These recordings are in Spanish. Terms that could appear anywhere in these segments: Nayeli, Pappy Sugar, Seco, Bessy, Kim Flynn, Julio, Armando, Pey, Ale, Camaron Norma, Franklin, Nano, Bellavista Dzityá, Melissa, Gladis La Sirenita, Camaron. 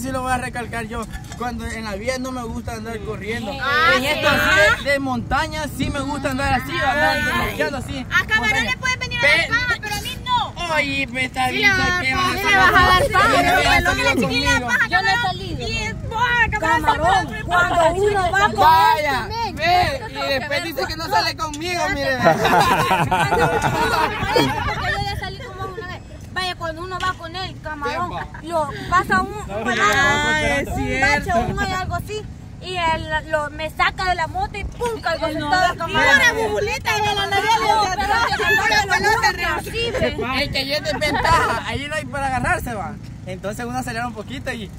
sí lo voy a recalcar yo. Cuando en la vida no me gusta andar corriendo. En esto así de montaña sí me gusta andar así, andando así. A Camaron le puedes venir a la cama, pero a mí no. Oye, me está viendo que vas a dar conmigo. Yo no he salido. Camaron, cuando uno va con vaya, ve, y después dice que no sale conmigo, mire. Cuando uno va con él, Camaron, lo pasa un bache, algo así, y él me saca de la moto y pum, caigo sentado a Camaron. ¡Una bubulita en la nariz! El que yo es ventaja, ahí no hay para agarrarse, va. Entonces uno acelera un poquito y...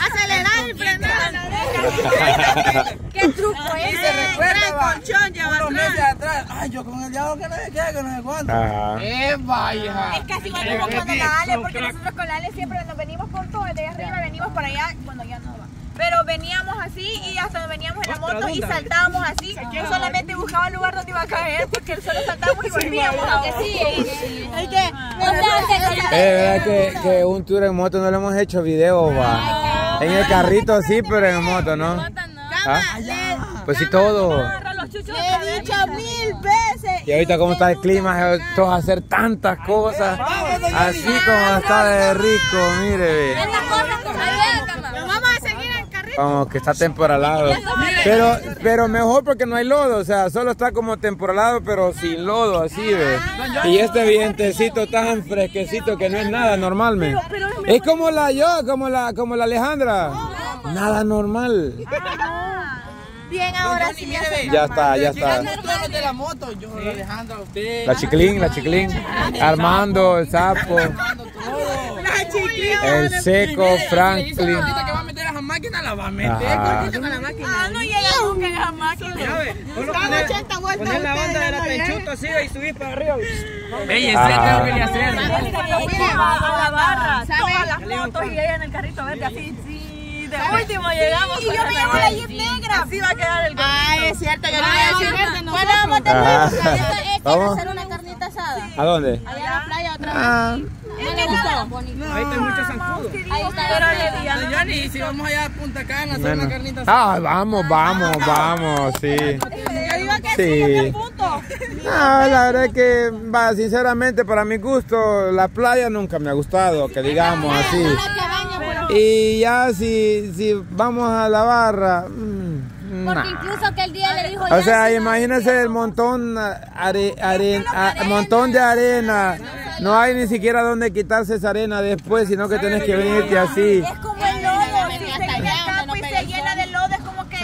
acelerar el frenado. Qué truco es. Ay, yo con el diablo que no me queda, que no me cuento. Vaya. Es que así venimos cuando la Ale, porque nosotros con la Ale siempre nos venimos por todo, desde arriba venimos por allá, cuando ya no va. Pero veníamos así y hasta nos veníamos en la moto y saltábamos así. Yo solamente buscaba el lugar donde iba a caer porque solo saltábamos y volvíamos. Es verdad que un tour en moto no lo hemos hecho video, va. En el carrito sí, pero en moto no. Pues sí, todo. He dicho 1000 veces. Y ahorita como está el clima, todos hacer tantas cosas. Así como está de rico, mire. Como que está temporalado, pero mejor porque no hay lodo, o sea, solo está como temporalado, pero sin lodo, así ves. Y este vientecito tan fresquecito que no es nada normalmente. Es como la como la Alejandra, nada normal. Bien, ahora sí. Ya está. La chiclín. Armando, el sapo. El Seco, Franklin. Máquina la va a meter, con la máquina. No llega nunca esa máquina. Dame 80 vueltas. Poner la banda de la pechuta así y subir para arriba. Ey, ese es lo que le hacen. A la barra, todas las fotos y ella en el carrito verde así. Sí, de último llegamos. Y yo me llevo la Jeep negra. Así va a quedar el carrito. Ah, es cierto, yo no voy a decir verde. Vamos a hacer una carnita asada. ¿A dónde? A la playa otra vez. No, ahí está mucho zancudo. Ahí está. Johnny, si vamos allá a Punta Cana, hacer una carnita así. Ah, vamos, sí. Yo digo que sí, el punto. No, la verdad es que, sinceramente, para mi gusto, la playa nunca me ha gustado, que digamos así. Y ya si vamos a la barra... Porque incluso que el día le dijo... O sea, imagínense el montón de arena. No hay ni siquiera donde quitarse esa arena después, sino que tenés que venirte así. Es como el lodo, si se escapa y se llena de lodo, es como que...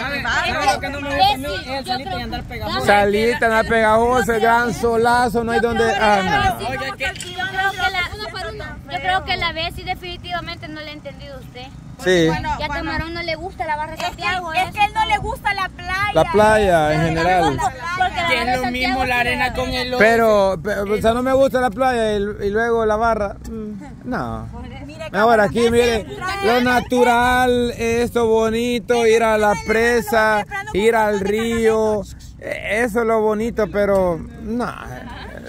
Salita, andar pegajoso, el gran solazo, no hay donde... Yo creo que la Bessy definitivamente no la ha entendido usted. Sí. Bueno, ya a Camaron no le gusta la barra de Santiago. Es que él no le gusta la playa. La playa en general. Que es lo mismo la arena con el lodo. Pero o sea, no me gusta la playa y luego la barra. No. Ahora aquí, mire, lo natural, esto bonito, ir a la presa, ir al río. Eso es lo bonito, pero no.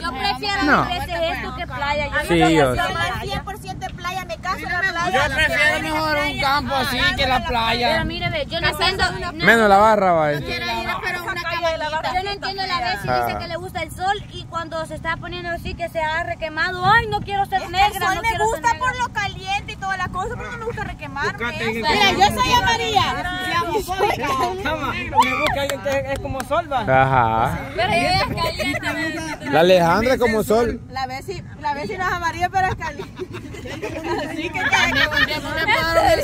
Yo prefiero esto que playa. Yo prefiero 100% de playa, me caso en la playa. Yo prefiero mejor un campo así que la playa. Pero mire, ve, yo no entiendo... Menos la barra, va. Yo no entiendo la vez si dice que le gusta el sol y cuando se está poniendo así que se ha requemado. Ay, no quiero ser negra. No me gusta por lo caliente y todas las cosas, pero no me gusta requemarme. Mira, yo soy amarilla. Me busca alguien que es como sol, va. Ajá. Pero ella es caliente. La Alejandra es como sol. La Bessy no es amarilla, pero es caliente.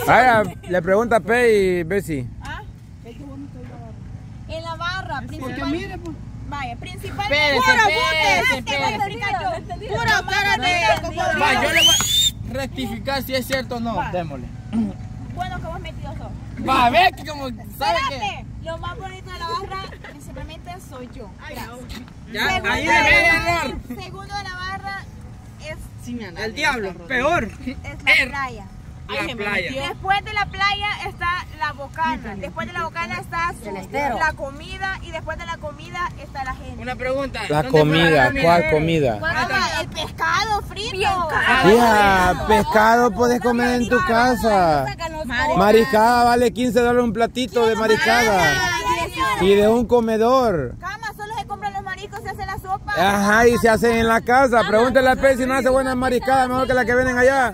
Vaya, le pregunta a Pey y Bessy. En la barra, principal. Vaya, principal. Puro cara de... Vaya, yo le voy a rectificar si es cierto o no. Démosle. Bueno, que vos metido sos. Va, ve que como... ¿Sabes qué? Lo más bonito de la barra, principalmente, soy yo. Ya, ahí segundo de la barra es... Al diablo, peor. Es la playa. la playa. Después de la playa está la bocana, después de la bocana está la comida y después de la comida está la gente. Una pregunta. La comida, ¿cuál comida? El pescado frito. Hija, pescado puedes comer en tu casa. Mariscada vale $15 un platito de mariscada y de un comedor. Ajá, y se hacen en la casa. Pregúntale a Pey si no hace buenas mariscadas, mejor que las que venden allá.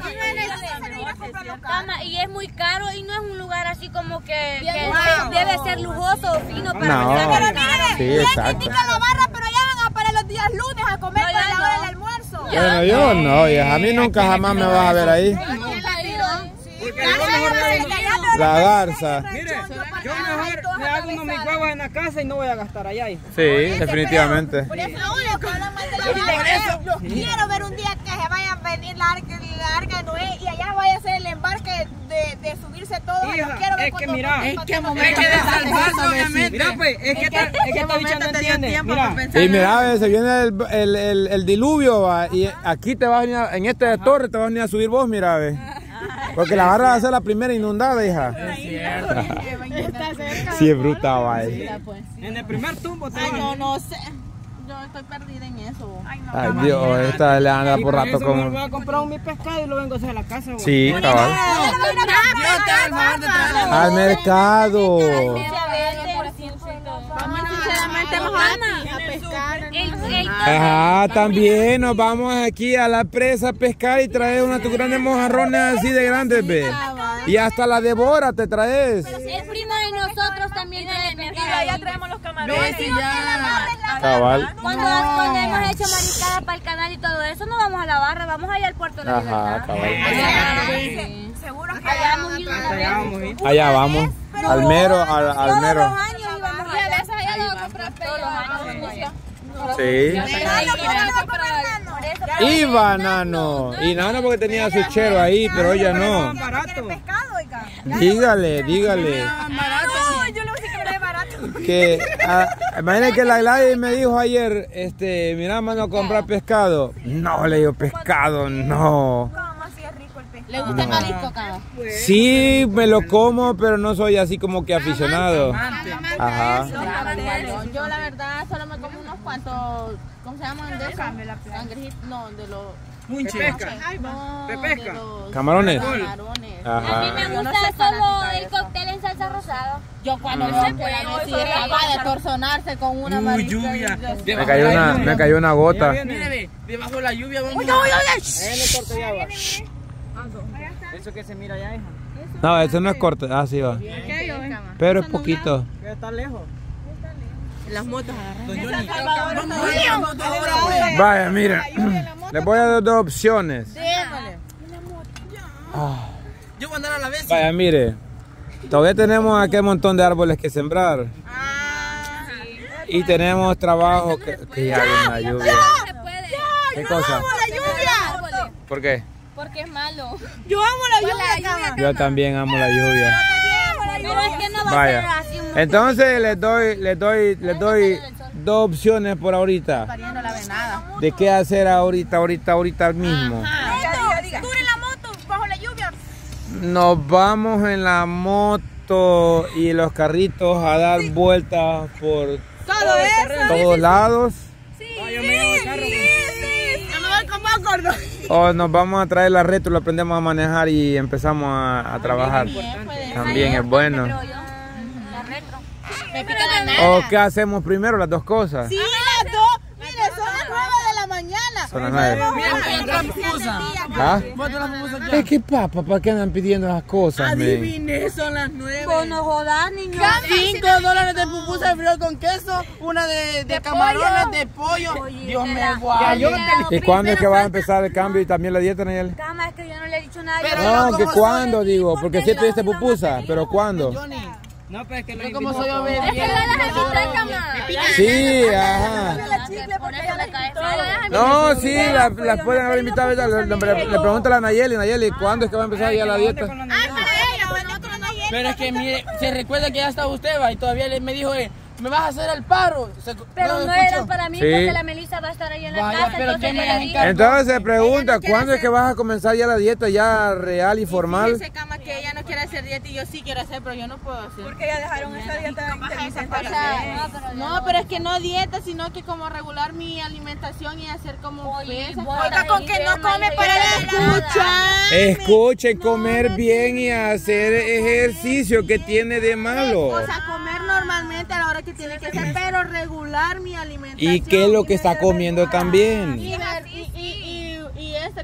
Y es muy caro y no es un lugar así como que wow, debe ser lujoso o fino para no. Pero miren, sí, critican la barra, pero ya van para los días lunes a comer para la hora del almuerzo. Bueno, yo no, a mí nunca jamás me vas a ver ahí. La garza. Mire, yo mejor me hago unos microhuevos en la casa y no voy a gastar allá. Sí, definitivamente. Por eso los quiero ver un día que se vayan a venir la arca de Noé y allá vaya a ser el embarque de subirse todo. Hija, quiero ver es que de salvarse, obviamente. Mira, pues, es que esta bicha no entiende. Y mira, se viene el diluvio y aquí te vas a venir, en esta torre te vas a venir a subir vos, mira, ve. Porque la barra va a ser la primera inundada, hija. Es cierto. Sí, es brutal, vaya. En el primer tumbo te no sé. Yo estoy perdida en eso. Ay, no, ay Dios, esta le anda por rato como... Voy a comprar mi pescado y lo vengo hacia la casa. Sí, cabal. Al mercado. Ajá, también nos vamos aquí a la presa a pescar y traes unas tus grandes mojarrones así de grandes, ve. Y hasta la devora te traes. Es prima de nosotros también. Ya traemos los camarones. Cabal. Cuando hemos hecho mariscada para el canal y todo eso, no vamos a la barra, vamos allá al puerto de la Libertad. Seguro que allá vamos. Allá vamos. Al mero. Sí. Y banano. Y nano porque tenía su chero ahí, pero ella no. Dígale. No, yo lo que era barato. Imagínate que la Gladis me dijo ayer, mira, mano, comprar pescado. No, le digo, pescado, no. ¿Le gusta el marisco, acá? Sí, me lo como, pero no soy así como que aficionado. Ajá. Yo la verdad solo me como unos cuantos, ¿cómo se llaman? De esos, no, de los... ¿Pesca? ¿Camarones? Ajá. A mí me gusta solo el cóctel en salsa rosada. Yo cuando no puedo decir, acaba de torzonarse con una lluvia. Me cayó una gota. Mire, debajo de la lluvia vamos. Eso que se mira allá, hija. No, eso no es corto. Ah, sí va. Pero es poquito. Está lejos. Las motos agarran. Vaya, mira. Les voy a dar dos opciones. Yo voy a andar a la vez. Vaya, mire. Todavía tenemos aquel montón de árboles que sembrar. Y tenemos trabajo que ya la lluvia. ¿Qué cosa? ¿Por qué? Porque es malo. Yo amo la lluvia. Yo también amo la lluvia. Pero es que no va a ser así. Entonces les doy dos opciones por ahorita. De qué hacer ahorita mismo. ¿Tú en la moto bajo la lluvia? Nos vamos en la moto y los carritos a dar vueltas por todos lados. O nos vamos a traer la retro, lo aprendemos a manejar y empezamos a trabajar. También es bueno. ¿O qué hacemos primero? Las dos cosas. Sí, las dos. Mire, son las 9 de la mañana. Son las 9. Mira, es que papá, ¿para qué andan pidiendo las cosas? Adiviné, son las 9. No jodas, niño. $5 de pupusa de frijol con queso, una de camarones, de pollo. Dios me guarde. ¿Y cuándo es que va a empezar el cambio y también la dieta, Nayeli? Cama, es que yo no le he dicho nada. No, que cuándo, digo, porque siempre dice pupusa, pero ¿cuándo? No, pero es que lo como soy obediente. Sí, ajá. No, sí, las pueden haber invitado. Le pregunto a la Nayeli, ¿cuándo es que va a empezar ya la dieta? Pero es que mire, se recuerda que ya estaba usted, va, y todavía me dijo, ¿Me vas a hacer el paro? Pero no era para mí, sí, porque la Melissa va a estar ahí en la casa. Pero entonces se pregunta, no, ¿cuándo es que vas a comenzar ya la dieta ya real y formal? Dice Cama que ella no quiere hacer dieta y yo sí quiero hacer, pero yo no puedo hacer. Porque ya dejaron esa dieta intermitente. O sea, no, pero es que no dieta, sino que como regular mi alimentación y hacer como pesas. Oiga, con que no come para escuchar. Escuchen, comer bien y hacer ejercicio, ¿qué tiene de malo? O sea, comer normalmente a la hora que tiene que ser, pero regular mi alimentación. ¿Y qué es lo que está comiendo también?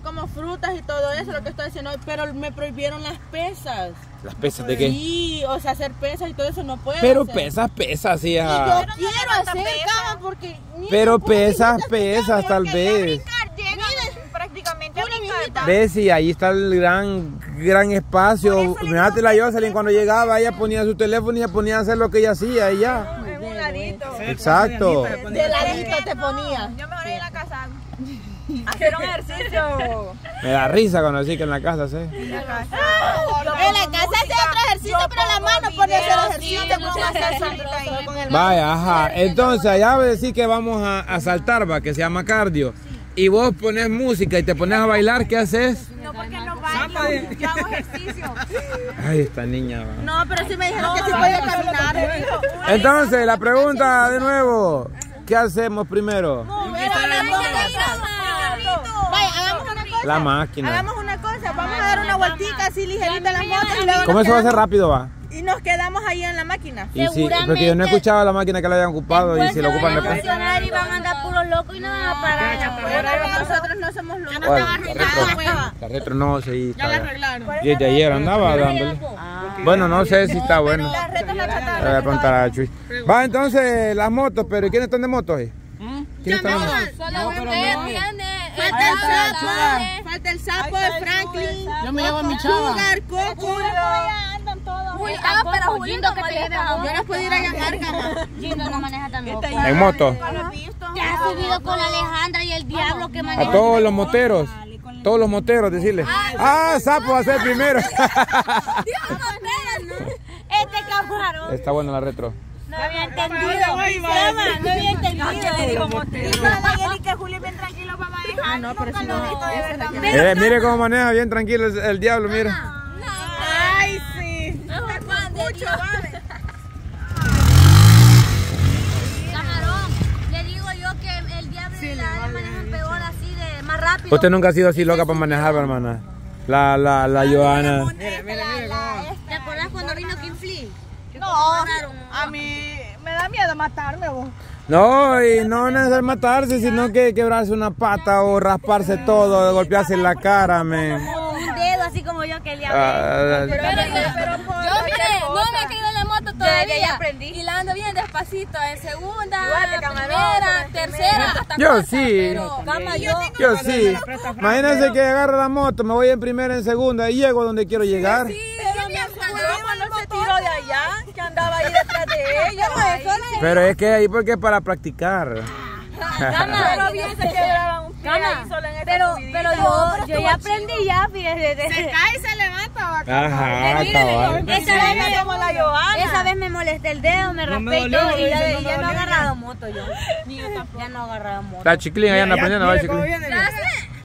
Como frutas y todo eso, lo que estoy diciendo, pero me prohibieron las pesas. ¿Las pesas de qué? Sí, o sea, hacer pesas y todo eso no puedo. Pero hacer pesas, sí. Yo no quiero hacer pesas porque... Pero pesas tal vez. Prácticamente Bessy, ahí está el gran espacio. Mirate la Jocelyn cuando llegaba, ella ponía su teléfono y ella ponía a hacer lo que ella hacía y ya. En un ladito. Exacto. De ladito te ponía. Yo mejor en la casa. Hacer un ejercicio. Me da risa cuando decís que en la casa sé. En la casa hace otro ejercicio, pero la mano pone a hacer ejercicio. Vaya, ajá. Entonces allá voy a decir que vamos a saltar, va, que se llama cardio. Y vos pones música y te pones a bailar, ¿qué haces? No, porque no bailo, yo hago ejercicio. Ay, esta niña va. No, pero sí me dijeron que sí podía caminar. Entonces, la pregunta de nuevo. ¿Qué hacemos primero? La máquina. Hagamos una cosa, vamos a dar una vueltita así ligerita a las motos y luego... ¿Cómo eso va a ser rápido, va? Y nos quedamos ahí en la máquina. Y sí, porque yo no escuchaba la máquina que la habían ocupado y si la ocupan la máquina. Y van a andar puros locos y no van a parar. Nosotros no somos locos. Ya no estaba arreglada la hueva. La retro no se hizo. Ya la arreglaron. Desde ayer andaba dándole. Bueno, no sé si está bueno. Las retas la trataron. Le voy a contar a Chuy. Va, entonces, las motos, pero ¿quiénes están de motos ahí? ¿Quiénes están de motos? Solo falta el sapo de Franklin. Yo me llevo a mi chava. Sugar, Coco. Julio, pero Julio no maneja. Yo no puedo ir a llamar, Cama. Julio no maneja tampoco. ¿En moto? Ya ha subido con Alejandra y el diablo que maneja. A todos los moteros. Todos los moteros, decirles. Ah, sapo va a ser primero. Este Camaron. Está bueno la retro. No había entendido. No había entendido. Le digo motero. Nayeli, que Julio es bien tranquilo para manejar. Ah, no, pero si no. Mire cómo maneja bien tranquilo el diablo, mira. Camarón, le digo yo que el diablo y la Ale manejan peor así, de más rápido. Usted nunca ha sido así loca para manejar, hermana. La Johanna. ¿Te acordás cuando vino Kim Flynn? No, a mí me da miedo matarme, vos. No, y no necesitar matarse, sino que quebrarse una pata o rasparse todo, golpearse en la cara, un dedo así como yo que le hago. Todavía ya aprendí. Y la ando bien despacito, en segunda, primera, tercera, hasta yo sí. Pero, Cama, yo sí. Imagínense que agarro la moto, me voy en primera, en segunda y llego donde quiero llegar. Sí, pero mi mamá no se tiró de allá, que andaba ahí detrás de ella. Pero es que ahí porque es para practicar. Cama, pero yo ya aprendí ya, fíjese. Se cae y se levanta. Ajá, esa vez me molesté el dedo, me raspé y todo. Y ya no he agarrado moto yo. Ya no he agarrado moto. La chiclina, ya anda aprendiendo a ver chiclina.